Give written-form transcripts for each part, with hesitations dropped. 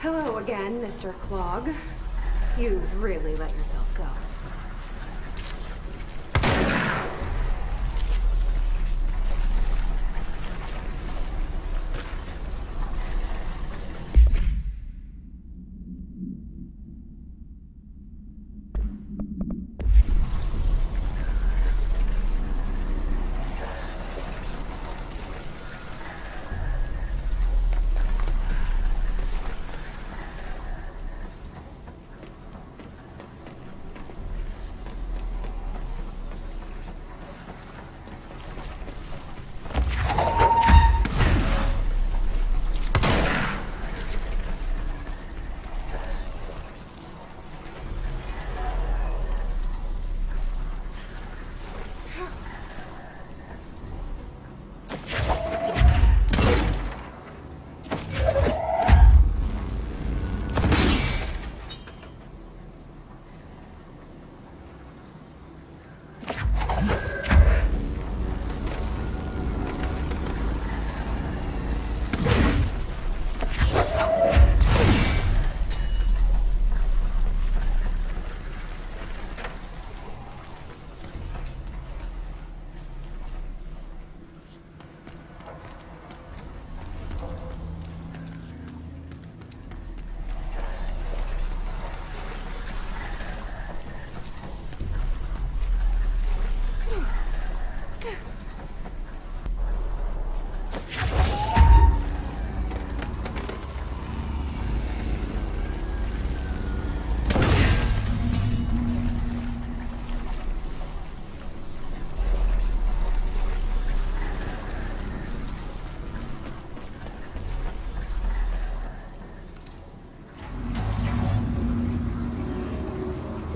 Hello again, Mr. Clog. You've really let yourself go.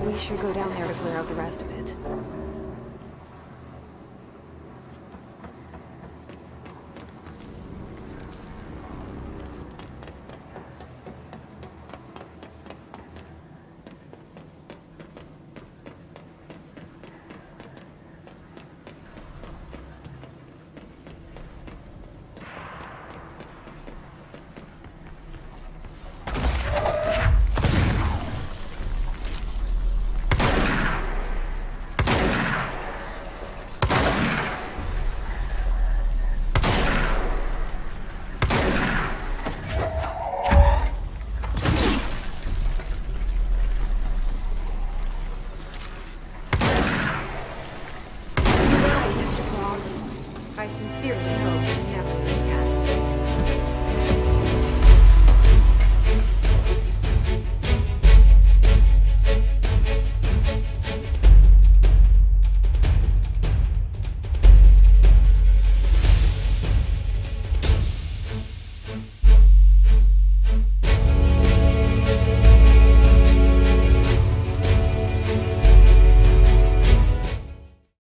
We should go down there to clear out the rest of it. Seriously.